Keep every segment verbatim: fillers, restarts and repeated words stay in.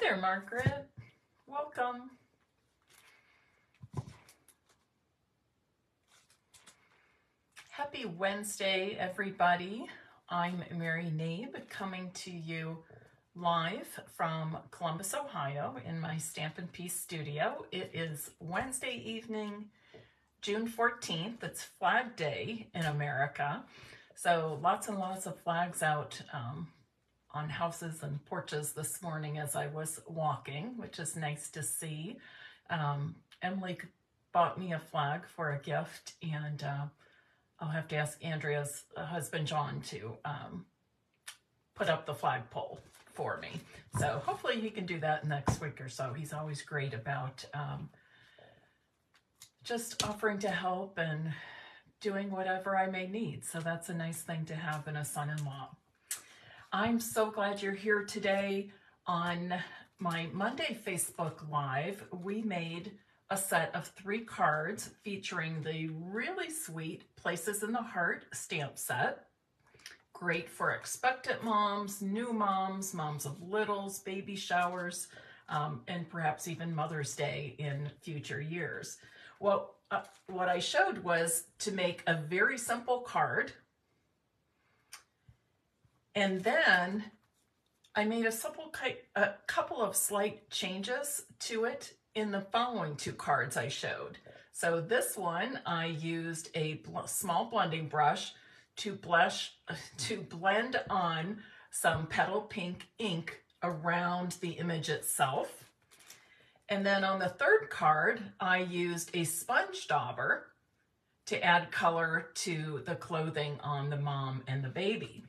there, Margaret. Welcome. Happy Wednesday, everybody. I'm Mary Knabe, coming to you live from Columbus, Ohio, in my Stampin' Peace studio. It is Wednesday evening, June fourteenth. It's Flag Day in America, so lots and lots of flags out um, on houses and porches this morning as I was walking, which is nice to see. Um, Emily bought me a flag for a gift, and uh, I'll have to ask Andrea's husband, John, to um, put up the flagpole for me. So hopefully he can do that next week or so. He's always great about um, just offering to help and doing whatever I may need. So that's a nice thing to have in a son-in-law. I'm so glad you're here today. On my Monday Facebook Live, we made a set of three cards featuring the really sweet Places in the Heart stamp set. Great for expectant moms, new moms, moms of littles, baby showers, um, and perhaps even Mother's Day in future years. Well, uh, what I showed was to make a very simple card, and then I made a, simple, a couple of slight changes to it in the following two cards I showed. So this one, I used a bl small blending brush to blush, to blend on some Petal Pink ink around the image itself. And then on the third card, I used a sponge dauber to add color to the clothing on the mom and the baby.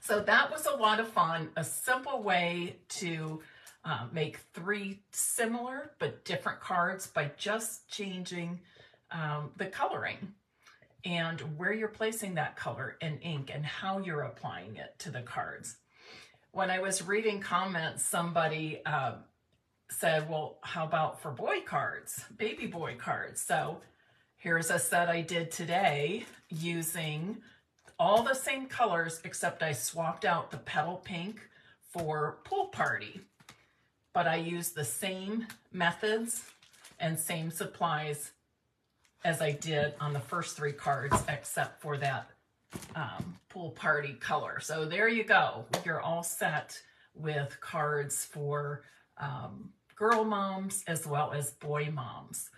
So that was a lot of fun, a simple way to uh, make three similar but different cards by just changing um, the coloring and where you're placing that color and ink and how you're applying it to the cards. When I was reading comments, somebody uh, said, well, how about for boy cards, baby boy cards? So here's a set I did today using all the same colors, except I swapped out the Petal Pink for Pool Party. But I used the same methods and same supplies as I did on the first three cards, except for that um, Pool Party color. So there you go. You're all set with cards for um, girl moms as well as boy moms.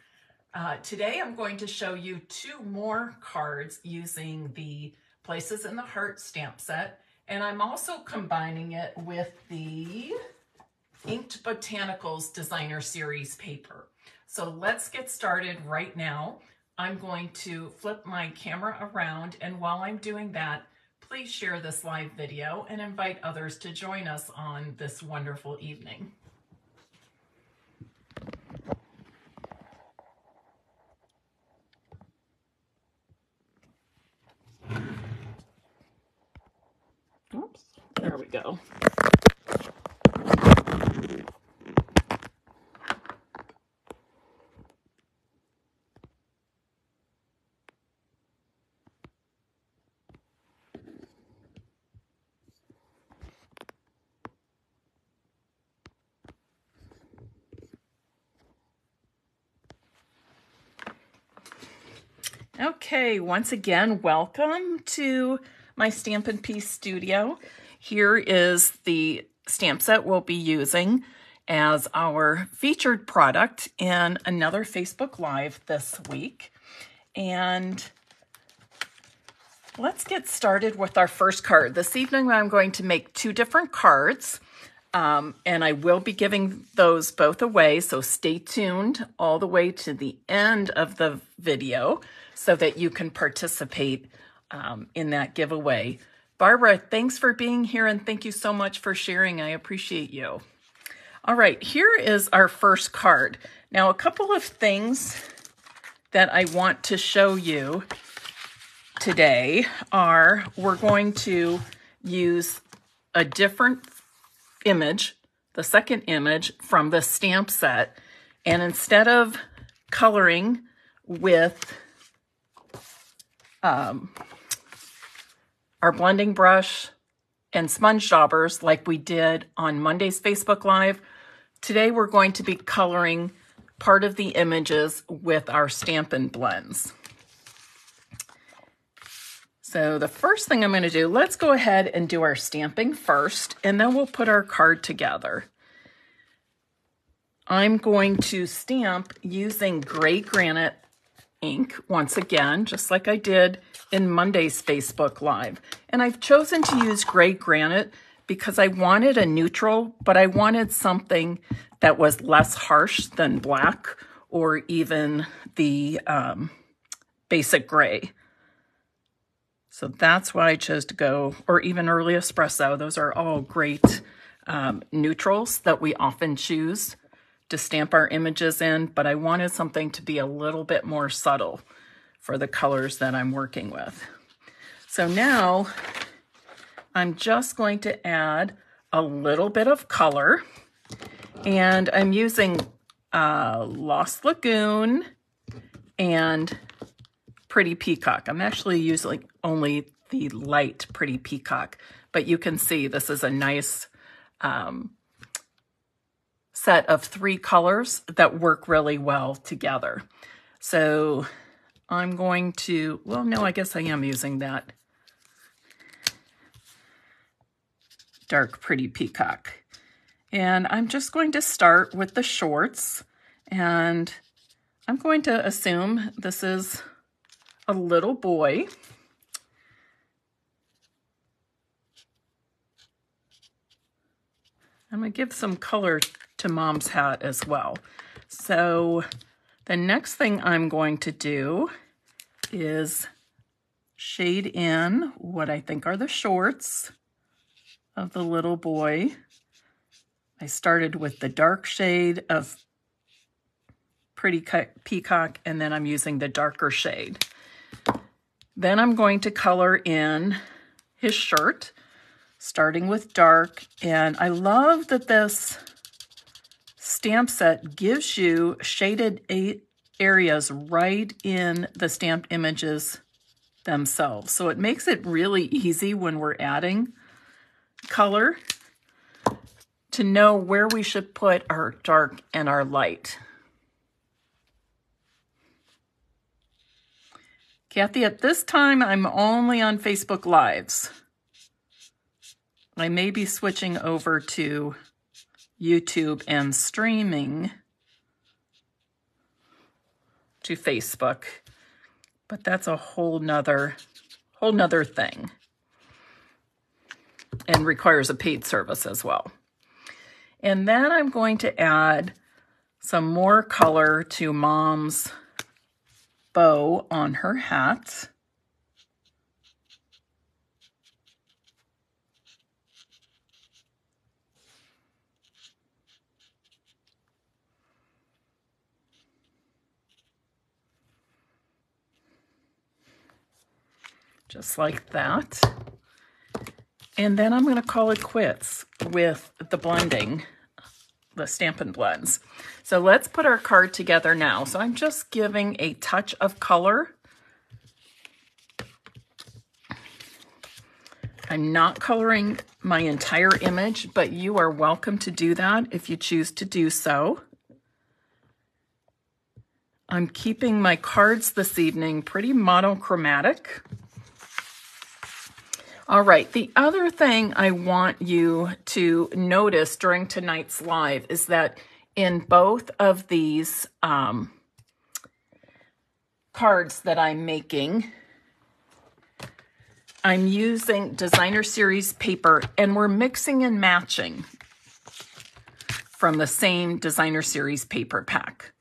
Uh, today I'm going to show you two more cards using the Places in the Heart stamp set, and I'm also combining it with the Inked Botanicals Designer Series paper. So let's get started right now. I'm going to flip my camera around, and while I'm doing that, please share this live video and invite others to join us on this wonderful evening. Oops, there we go. Okay, once again, welcome to my Stampin' Peace studio. Here is the stamp set we'll be using as our featured product in another Facebook Live this week. And let's get started with our first card. This evening, I'm going to make two different cards, um, and I will be giving those both away, so stay tuned all the way to the end of the video so that you can participate um, in that giveaway. Barbara, thanks for being here, and thank you so much for sharing. I appreciate you. All right, here is our first card. Now, a couple of things that I want to show you today are we're going to use a different image, the second image from the stamp set, and instead of coloring with Um, our blending brush and sponge daubers like we did on Monday's Facebook Live. Today we're going to be coloring part of the images with our Stampin' Blends. So the first thing I'm going to do, let's go ahead and do our stamping first, and then we'll put our card together. I'm going to stamp using Gray Granite ink once again, just like I did in Monday's Facebook Live. And I've chosen to use Gray Granite because I wanted a neutral, but I wanted something that was less harsh than black or even the um, basic gray. So that's why I chose to go, or even early espresso. Those are all great um, neutrals that we often choose to stamp our images in, but I wanted something to be a little bit more subtle for the colors that I'm working with. So now I'm just going to add a little bit of color, and I'm using uh, Lost Lagoon and Pretty Peacock. I'm actually using only the light Pretty Peacock, but you can see this is a nice um, set of three colors that work really well together. So I'm going to, well, no, I guess I am using that dark Pretty Peacock. And I'm just going to start with the shorts, and I'm going to assume this is a little boy. I'm going to give some color to Mom's hat as well. So the next thing I'm going to do is shade in what I think are the shorts of the little boy. I started with the dark shade of Pretty Peacock, and then I'm using the darker shade. Then I'm going to color in his shirt, starting with dark. And I love that this stamp set gives you shaded areas right in the stamped images themselves. So it makes it really easy when we're adding color to know where we should put our dark and our light. Kathy, at this time, I'm only on Facebook Lives. I may be switching over to YouTube and streaming to Facebook, but that's a whole nother, whole nother thing, and requires a paid service as well. And then I'm going to add some more color to Mom's bow on her hat. Just like that. And then I'm going to call it quits with the blending, the Stampin' Blends. So let's put our card together now. So I'm just giving a touch of color. I'm not coloring my entire image, but you are welcome to do that if you choose to do so. I'm keeping my cards this evening pretty monochromatic. All right, the other thing I want you to notice during tonight's live is that in both of these um, cards that I'm making, I'm using Designer Series paper, and we're mixing and matching from the same Designer Series paper pack.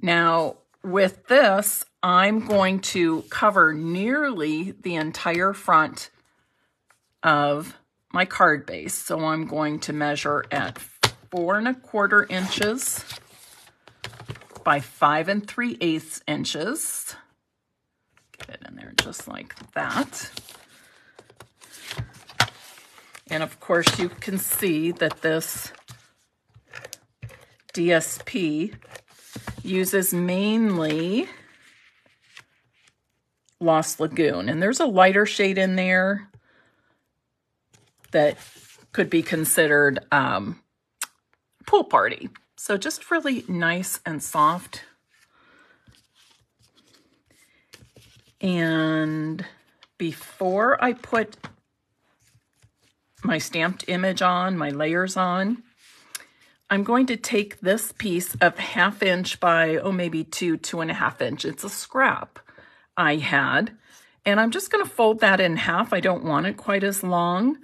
Now, with this, I'm going to cover nearly the entire front of my card base. So I'm going to measure at four and a quarter inches by five and three eighths inches. Get it in there just like that. And of course you can see that this D S P uses mainly Lost Lagoon. And there's a lighter shade in there. that could be considered um, Pool Party. So just really nice and soft. And before I put my stamped image on, my layers on, I'm going to take this piece of half inch by, oh, maybe two, two and a half inch. It's a scrap I had. And I'm just going to fold that in half. I don't want it quite as long.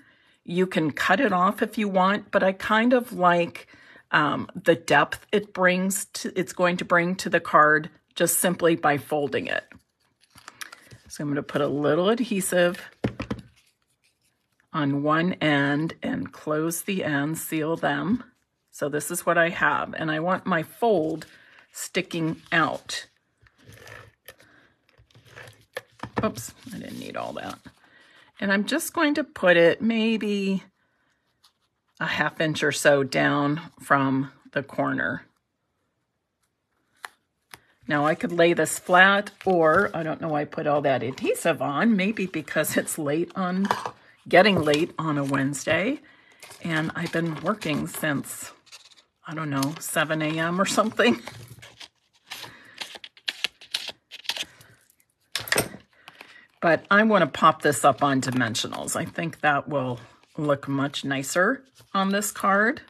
You can cut it off if you want, but I kind of like um, the depth it brings to, it's going to bring to the card just simply by folding it. So I'm going to put a little adhesive on one end and close the ends, seal them. So this is what I have, and I want my fold sticking out. Oops, I didn't need all that. And I'm just going to put it maybe a half inch or so down from the corner. Now I could lay this flat, or I don't know why I put all that adhesive on, maybe because it's late on, getting late on a Wednesday, and I've been working since, I don't know, seven A M or something. But I want to pop this up on dimensionals. I think that will look much nicer on this card.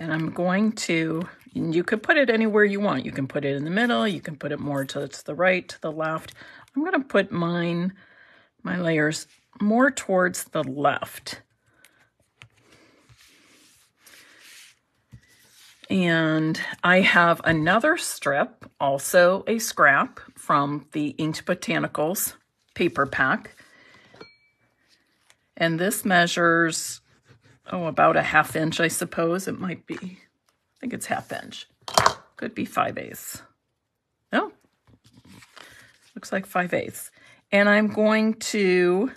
And I'm going to, you could put it anywhere you want. You can put it in the middle. You can put it more to the right, to the left. I'm going to put mine, my layers more towards the left. And I have another strip, also a scrap from the Inked Botanicals paper pack. And this measures, oh, about a half inch, I suppose. It might be, I think it's half inch. Could be five eighths. No, looks like five eighths. And I'm going to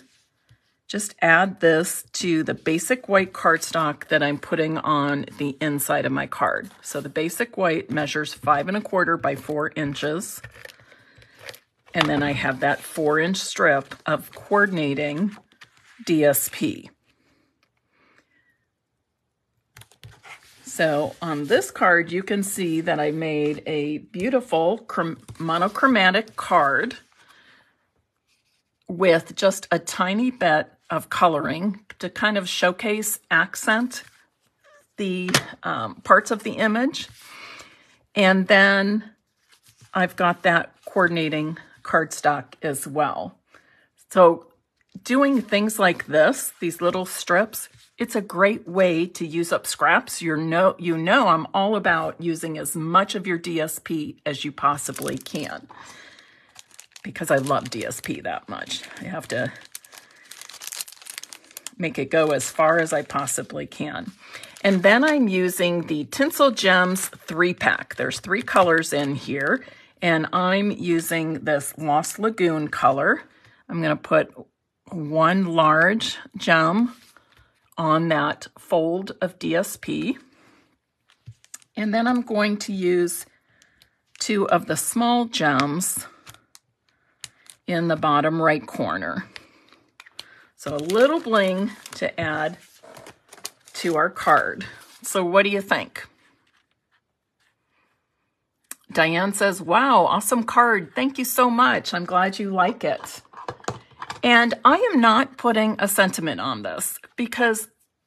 just add this to the basic white cardstock that I'm putting on the inside of my card. So the basic white measures five and a quarter by four inches. And then I have that four inch strip of coordinating D S P. So on this card, you can see that I made a beautiful monochromatic card with just a tiny bit of coloring to kind of showcase, accent the um, parts of the image. And then I've got that coordinating cardstock as well. So doing things like this, these little strips, it's a great way to use up scraps. You're no, you know I'm all about using as much of your D S P as you possibly can because I love D S P that much. I have to make it go as far as I possibly can. And then I'm using the Tinsel Gems three pack. There's three colors in here, and I'm using this Lost Lagoon color. I'm going to put one large gem on that fold of D S P. And then I'm going to use two of the small gems in the bottom right corner. So a little bling to add to our card. So what do you think? Diane says, wow, awesome card. Thank you so much. I'm glad you like it. And I am not putting a sentiment on this because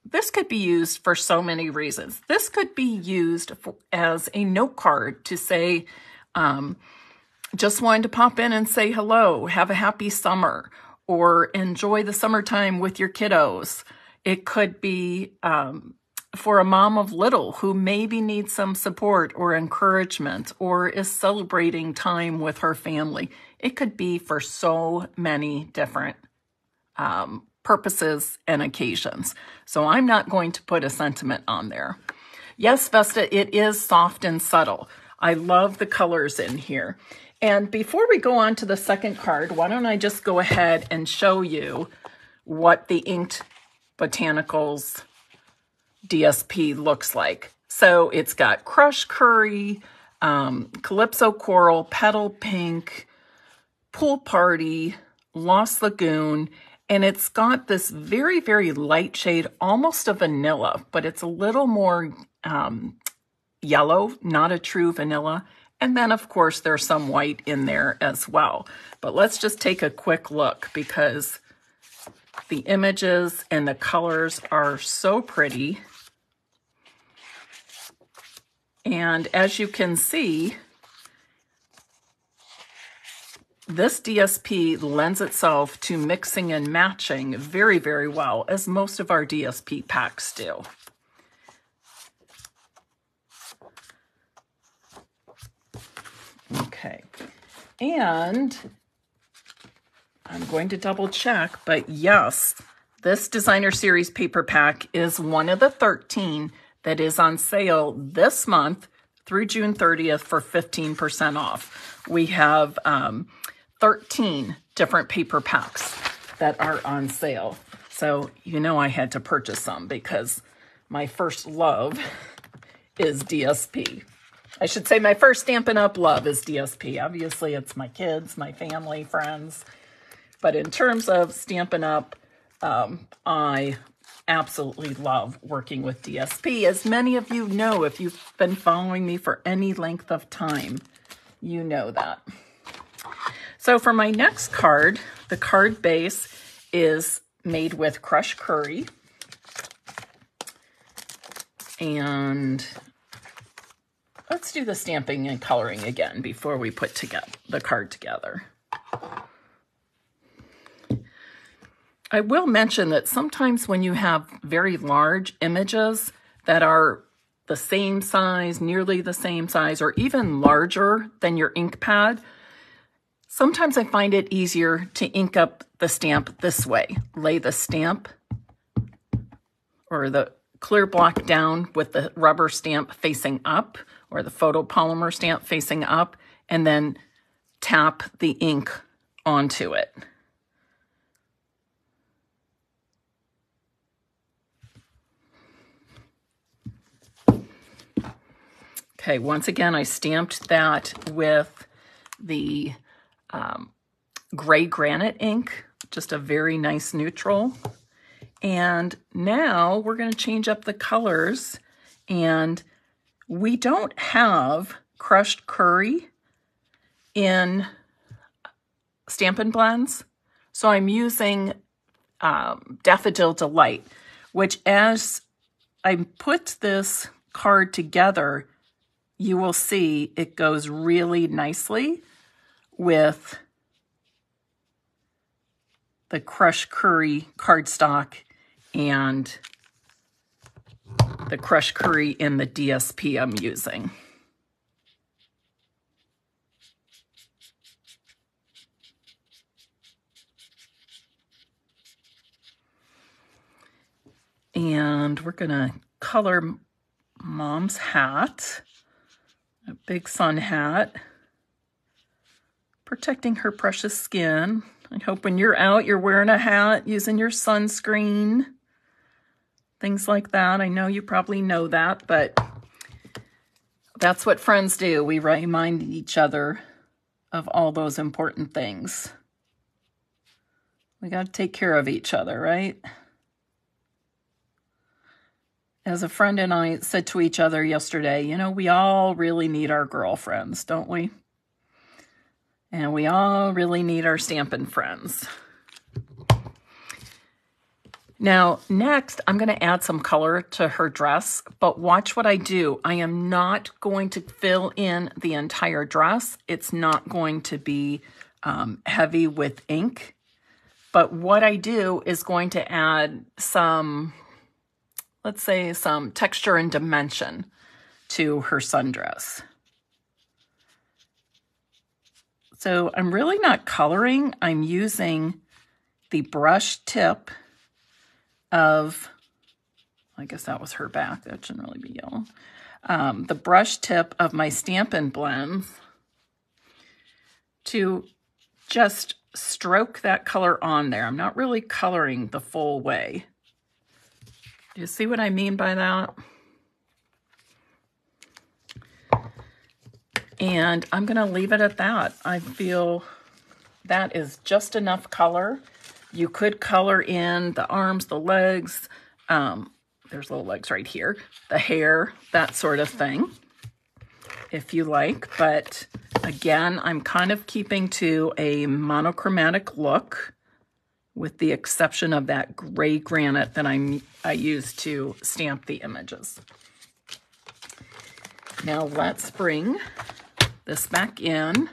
this could be used for so many reasons. This could be used for, as a note card to say, um, just wanted to pop in and say hello, have a happy summer, or enjoy the summertime with your kiddos. It could be um, for a mom of little who maybe needs some support or encouragement or is celebrating time with her family. It could be for so many different um, purposes and occasions. So I'm not going to put a sentiment on there. Yes, Vesta, it is soft and subtle. I love the colors in here. And before we go on to the second card, why don't I just go ahead and show you what the Inked Botanicals D S P looks like. So it's got Crush Curry, um, Calypso Coral, Petal Pink, Pool Party, Lost Lagoon, and it's got this very, very light shade, almost a vanilla, but it's a little more um, yellow, not a true vanilla. And then, of course, there's some white in there as well. But let's just take a quick look because the images and the colors are so pretty. And as you can see, this D S P lends itself to mixing and matching very, very well, as most of our D S P packs do. Okay, and I'm going to double check, but yes, this Designer Series paper pack is one of the thirteen that is on sale this month through June thirtieth for fifteen percent off. We have um, thirteen different paper packs that are on sale. So you know I had to purchase some because my first love is D S P. I should say my first Stampin' Up! Love is D S P. Obviously, it's my kids, my family, friends. But in terms of Stampin' Up!, um, I absolutely love working with D S P. As many of you know, if you've been following me for any length of time, you know that. So for my next card, the card base is made with Crush Curry. And let's do the stamping and coloring again before we put together the card together. I will mention that sometimes when you have very large images that are the same size, nearly the same size, or even larger than your ink pad, sometimes I find it easier to ink up the stamp this way. Lay the stamp or the clear block down with the rubber stamp facing up, or the photopolymer stamp facing up, and then tap the ink onto it. Okay, once again, I stamped that with the um, Gray Granite ink, just a very nice neutral. And now we're going to change up the colors, and we don't have Crushed Curry in Stampin' Blends, so I'm using um, Daffodil Delight, which as I put this card together, you will see it goes really nicely with the Crush Curry cardstock and the Crush Curry in the D S P I'm using. And we're gonna color Mom's hat, a big sun hat, protecting her precious skin. I hope when you're out, you're wearing a hat, using your sunscreen, things like that. I know you probably know that, but that's what friends do. We remind each other of all those important things. We got to take care of each other, right? As a friend and I said to each other yesterday, you know, we all really need our girlfriends, don't we? And we all really need our stampin' friends. Now, next, I'm going to add some color to her dress, but watch what I do. I am not going to fill in the entire dress. It's not going to be um, heavy with ink, but what I do is going to add some, let's say, some texture and dimension to her sundress. So I'm really not coloring. I'm using the brush tip of I guess that was her back. That shouldn't really be yellow. Um, the brush tip of my Stampin' Blends to just stroke that color on there. I'm not really coloring the full way. Do you see what I mean by that? And I'm going to leave it at that. I feel that is just enough color. You could color in the arms, the legs, um, there's little legs right here, the hair, that sort of thing, if you like. But again, I'm kind of keeping to a monochromatic look with the exception of that gray granite that I, I use to stamp the images. Now let's bring this back in.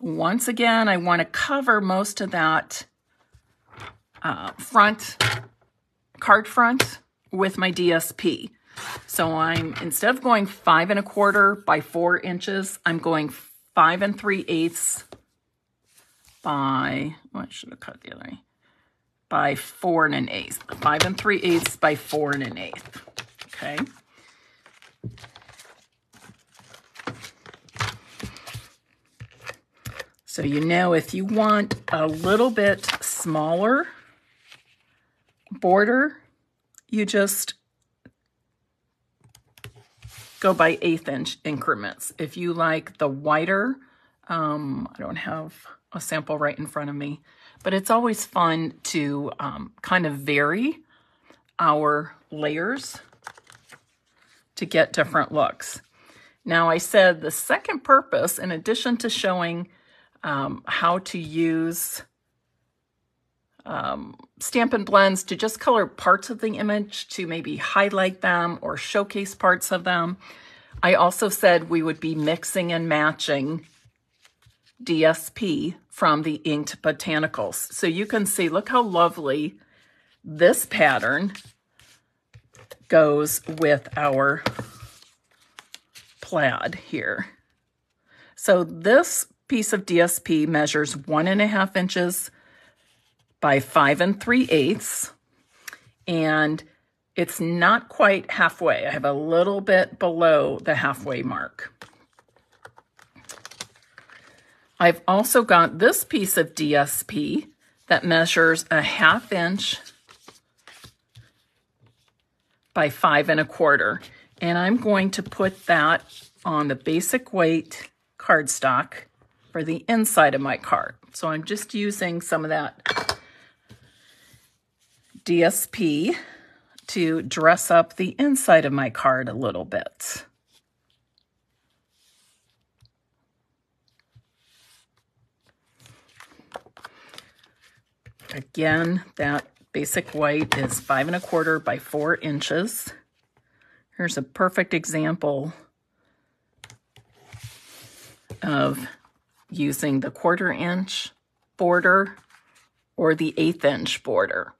Once again, I want to cover most of that uh, front, card front with my D S P. So I'm, instead of going five and a quarter by four inches, I'm going five and three eighths by, well, I should have cut the other way, by four and an eighth. Five and three eighths by four and an eighth, okay? So you know if you want a little bit smaller border, you just go by eighth inch increments. If you like the wider, um, I don't have a sample right in front of me, but it's always fun to um, kind of vary our layers to get different looks. Now I said the second purpose, in addition to showing Um, how to use um, Stampin' Blends to just color parts of the image to maybe highlight them or showcase parts of them. I also said we would be mixing and matching D S P from the Inked Botanicals. So you can see, look how lovely this pattern goes with our plaid here. So this piece of D S P measures one and a half inches by five and three eighths, and it's not quite halfway. I have a little bit below the halfway mark. I've also got this piece of D S P that measures a half inch by five and a quarter, and I'm going to put that on the basic weight cardstock for the inside of my card. So I'm just using some of that D S P to dress up the inside of my card a little bit. Again, that basic white is five and a quarter by four inches. Here's a perfect example of using the quarter inch border or the eighth inch border.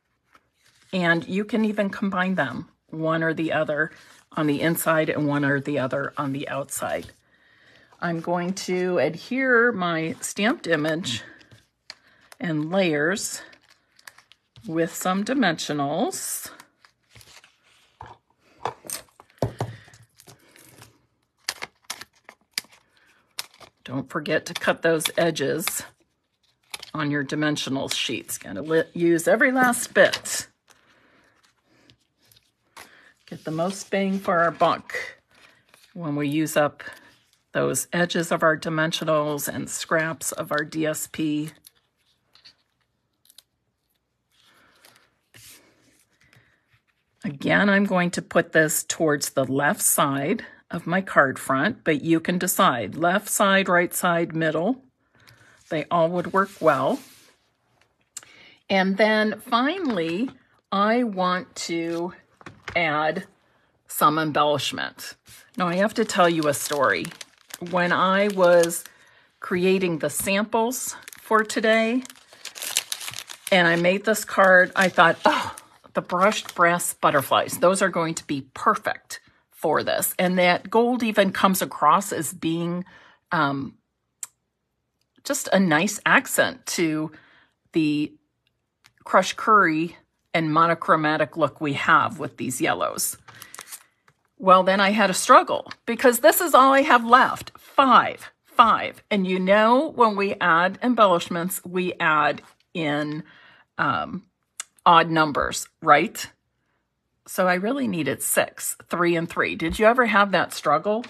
And you can even combine them, one or the other on the inside and one or the other on the outside. I'm going to adhere my stamped image and layers with some dimensionals. Don't forget to cut those edges on your dimensional sheets. Gonna use every last bit. Get the most bang for our buck when we use up those edges of our dimensionals and scraps of our D S P. Again, I'm going to put this towards the left side of my card front, but you can decide left side, right side, middle. They all would work well. And then finally, I want to add some embellishment. Now I have to tell you a story. When I was creating the samples for today and I made this card, I thought, oh, the brushed brass butterflies, those are going to be perfect for this. And that gold even comes across as being um, just a nice accent to the crushed curry and monochromatic look we have with these yellows. Well, then I had a struggle because this is all I have left, five, five. And you know, when we add embellishments, we add in um, odd numbers, right? So I really needed six, three and three. Did you ever have that struggle?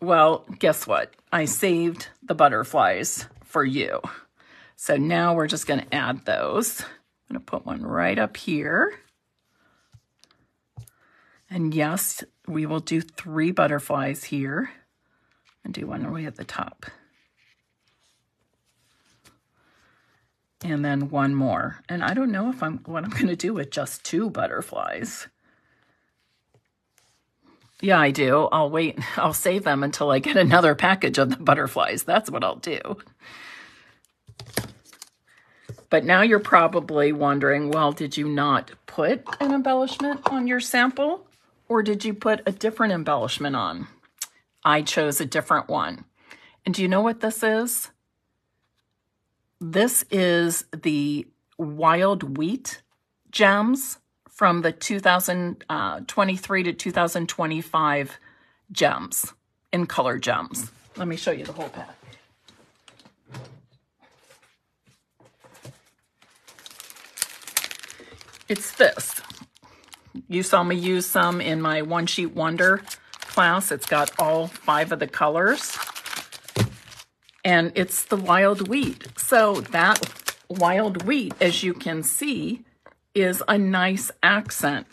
Well, guess what? I saved the butterflies for you. So now we're just going to add those. I'm going to put one right up here. And yes, we will do three butterflies here and do one way at the top. And then one more. And I don't know if I'm what I'm going to do with just two butterflies. Yeah, I do. I'll wait. I'll save them until I get another package of the butterflies. That's what I'll do. But now you're probably wondering, well, did you not put an embellishment on your sample? Or did you put a different embellishment on? I chose a different one. And do you know what this is? This is the Wild Wheat Gems from the two thousand twenty-three to two thousand twenty-five gems, in color gems. Let me show you the whole pack. It's this. You saw me use some in my One Sheet Wonder class. It's got all five of the colors. And it's the wild wheat. So that wild wheat, as you can see, is a nice accent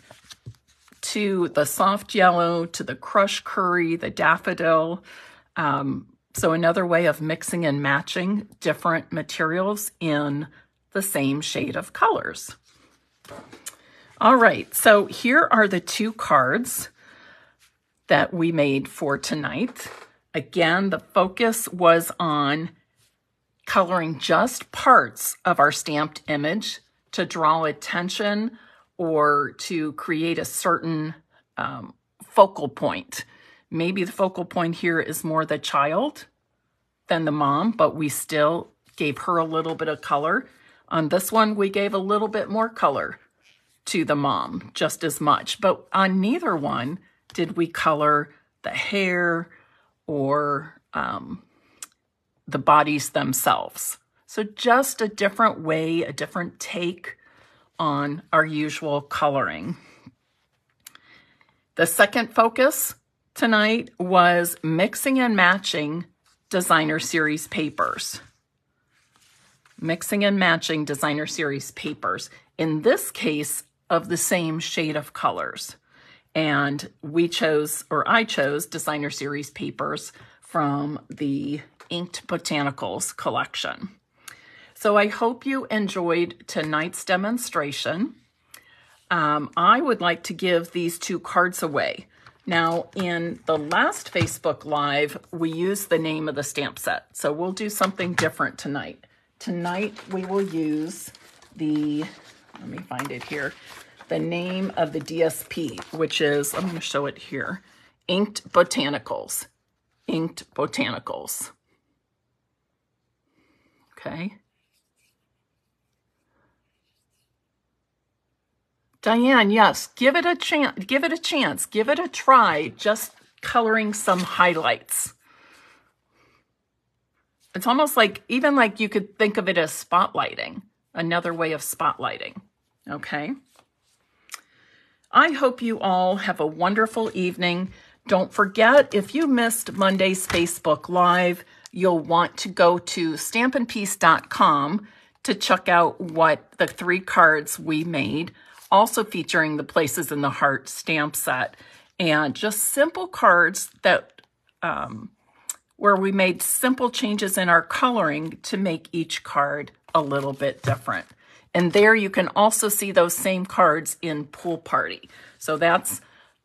to the soft yellow, to the crushed curry, the daffodil. Um, so another way of mixing and matching different materials in the same shade of colors. All right, so here are the two cards that we made for tonight. Again, the focus was on coloring just parts of our stamped image to draw attention or to create a certain um, focal point. Maybe the focal point here is more the child than the mom, but we still gave her a little bit of color. On this one, we gave a little bit more color to the mom, just as much. But on neither one did we color the hair or um, the bodies themselves. So just a different way, a different take on our usual coloring. The second focus tonight was mixing and matching designer series papers. Mixing and matching designer series papers, in this case, of the same shade of colors. And we chose, or I chose, designer series papers from the Inked Botanicals collection. So I hope you enjoyed tonight's demonstration. Um, I would like to give these two cards away. Now, in the last Facebook Live, we used the name of the stamp set. So we'll do something different tonight. Tonight, we will use the, let me find it here, the name of the D S P, which is, I'm going to show it here, Inked Botanicals. Inked Botanicals. Okay. Diane, yes, give it a chance, give it a chance, give it a try, just coloring some highlights. It's almost like, even like you could think of it as spotlighting, another way of spotlighting, okay? I hope you all have a wonderful evening. Don't forget, if you missed Monday's Facebook Live, you'll want to go to stampin peace dot com to check out what the three cards we made, also featuring the Places in the Heart stamp set, and just simple cards that um, where we made simple changes in our coloring to make each card a little bit different. And there you can also see those same cards in Pool Party. So that's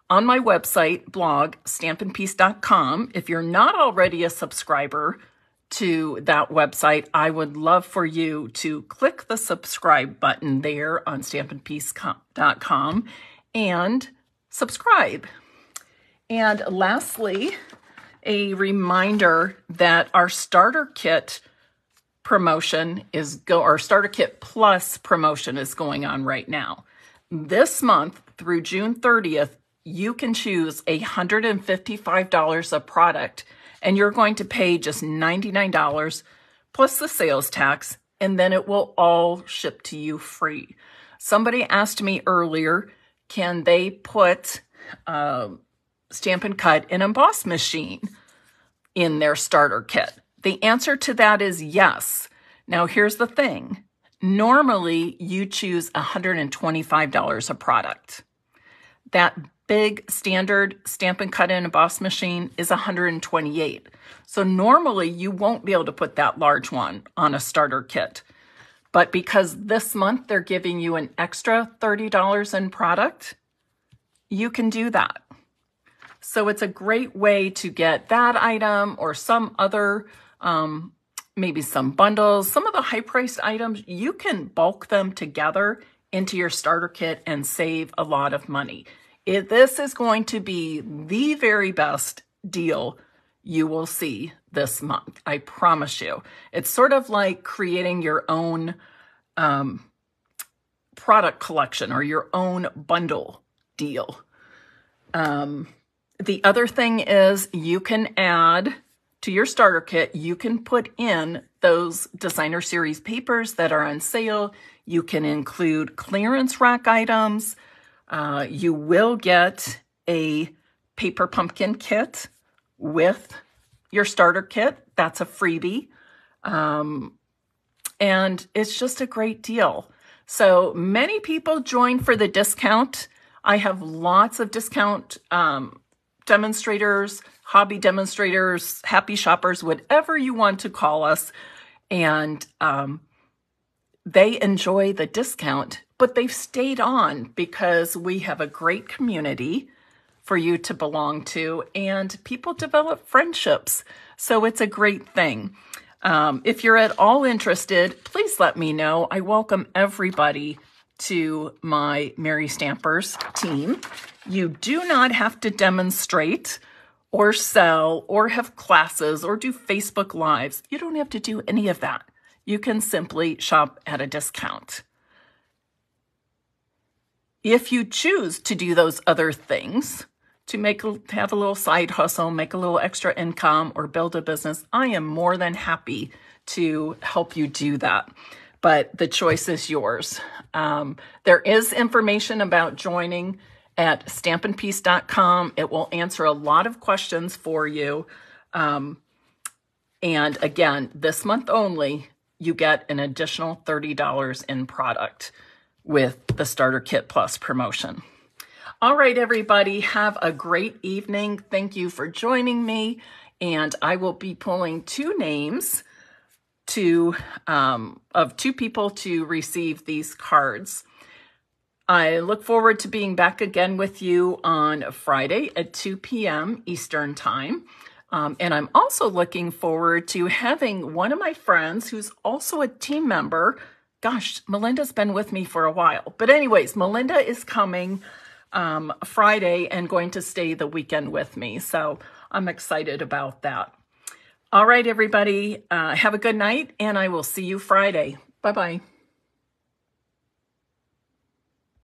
on my website, blog, stampin peace dot com. If you're not already a subscriber to that website, I would love for you to click the subscribe button there on stampin peace dot com and subscribe. And lastly, a reminder that our starter kit promotion is go or starter kit plus promotion is going on right now. This month through June thirtieth, you can choose one hundred fifty-five dollars of product and you're going to pay just ninety-nine dollars plus the sales tax, and then it will all ship to you free. Somebody asked me earlier, can they put uh, Stamp and Cut an emboss machine in their starter kit? The answer to that is yes. Now here's the thing. Normally you choose one hundred twenty-five dollars a product. That big standard Stampin' Cut and emboss machine is one hundred twenty-eight dollars. So normally you won't be able to put that large one on a starter kit. But because this month they're giving you an extra thirty dollars in product, you can do that. So it's a great way to get that item or some other, um, maybe some bundles, some of the high-priced items. You can bulk them together into your starter kit and save a lot of money. It, this is going to be the very best deal you will see this month, I promise you. It's sort of like creating your own um, product collection or your own bundle deal. Um, The other thing is you can add to your starter kit, you can put in those designer series papers that are on sale. You can include clearance rack items. Uh, you will get a Paper Pumpkin kit with your starter kit. That's a freebie. Um, and it's just a great deal. So many people join for the discount. I have lots of discount um demonstrators, hobby demonstrators, happy shoppers, whatever you want to call us. And um, they enjoy the discount, but they've stayed on because we have a great community for you to belong to, and people develop friendships. So it's a great thing. Um, if you're at all interested, please let me know. I welcome everybody to my Mary Stampers team. You do not have to demonstrate or sell or have classes or do Facebook Lives. You don't have to do any of that. You can simply shop at a discount. If you choose to do those other things, to make have a little side hustle, make a little extra income, or build a business, I am more than happy to help you do that. But the choice is yours. Um, there is information about joining at stampin peace dot com. It will answer a lot of questions for you. Um, and again, this month only, you get an additional thirty dollars in product with the Starter Kit Plus promotion. All right, everybody, have a great evening. Thank you for joining me. And I will be pulling two names to, um, of two people to receive these cards. I look forward to being back again with you on Friday at two P M Eastern Time. Um, and I'm also looking forward to having one of my friends who's also a team member. Gosh, Melinda's been with me for a while. But anyways, Melinda is coming um, Friday and going to stay the weekend with me. So I'm excited about that. All right, everybody, uh, have a good night, and I will see you Friday. Bye-bye.